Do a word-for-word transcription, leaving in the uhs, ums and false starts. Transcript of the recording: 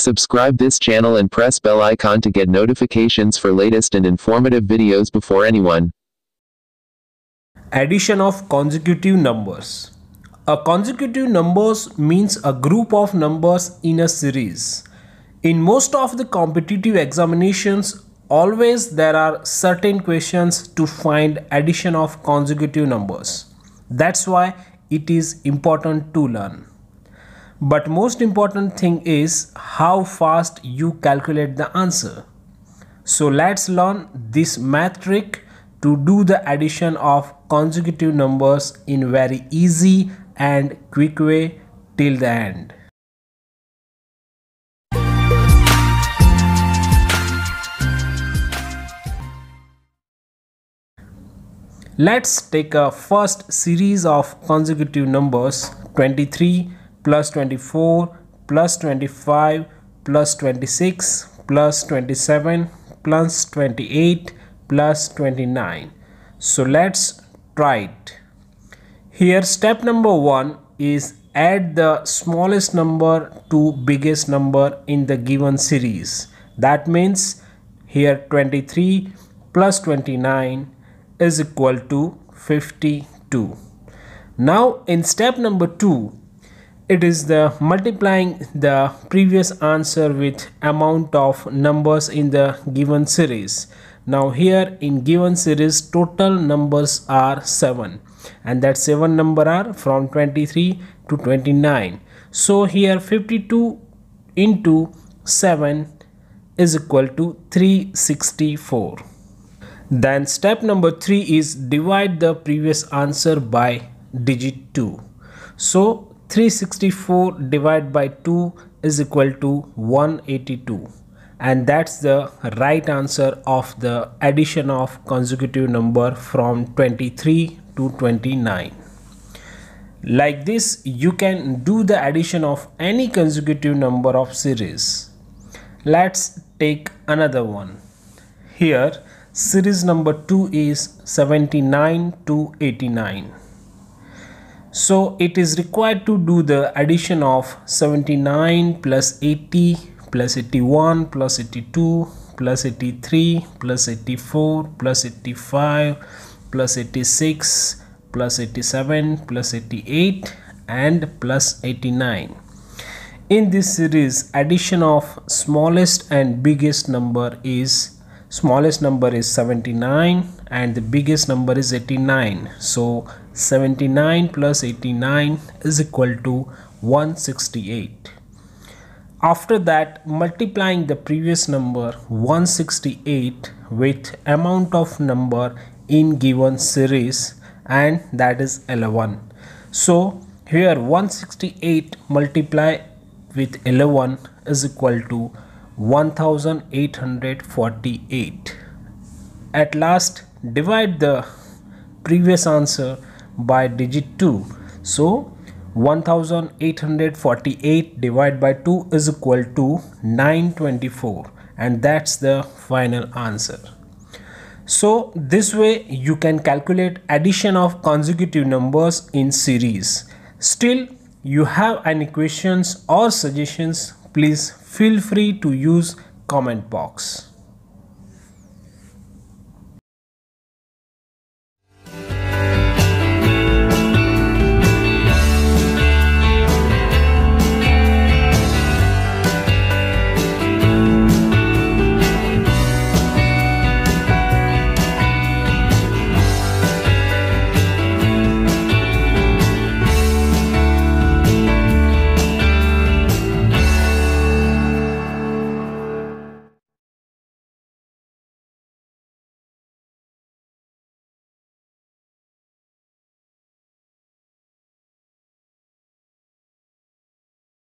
Subscribe this channel and press bell icon to get notifications for latest and informative videos before anyone. Addition of consecutive numbers. A consecutive numbers means a group of numbers in a series. In most of the competitive examinations, always there are certain questions to find addition of consecutive numbers. That's why it is important to learn. But most important thing is how fast you calculate the answer. So let's learn this math trick to do the addition of consecutive numbers in very easy and quick way till the end. Let's take a first series of consecutive numbers twenty-three plus twenty-four, plus twenty-five, plus twenty-six, plus twenty-seven, plus twenty-eight, plus twenty-nine. So let's try it. Here step number one is add the smallest number to biggest number in the given series. That means here twenty-three plus twenty-nine is equal to fifty-two. Now in step number two, it is the multiplying the previous answer with amount of numbers in the given series. Now here in given series total numbers are seven, and that seven number are from twenty-three to twenty-nine. So here fifty-two into seven is equal to three hundred sixty-four. Then step number three is divide the previous answer by digit two. So three hundred sixty-four divided by two is equal to one hundred eighty-two, and that's the right answer of the addition of consecutive number from twenty-three to twenty-nine. Like this you can do the addition of any consecutive number of series. Let's take another one. Here series number two is seventy-nine to eighty-nine. So it is required to do the addition of seventy-nine plus eighty plus eighty-one plus eighty-two plus eighty-three plus eighty-four plus eighty-five plus eighty-six plus eighty-seven plus eighty-eight and plus eighty-nine. In this series, addition of smallest and biggest number is smallest number is seventy-nine and the biggest number is eighty-nine. So seventy-nine plus eighty-nine is equal to one hundred sixty-eight. After that, multiplying the previous number one hundred sixty-eight with amount of number in given series, and that is eleven. So here one hundred sixty-eight multiplied with eleven is equal to one thousand eight hundred forty-eight. At last, divide the previous answer by digit two. So one thousand eight hundred forty-eight divided by two is equal to nine hundred twenty-four, and that's the final answer. So this way you can calculate addition of consecutive numbers in series. Still, you have any questions or suggestions, please feel free to use comment box.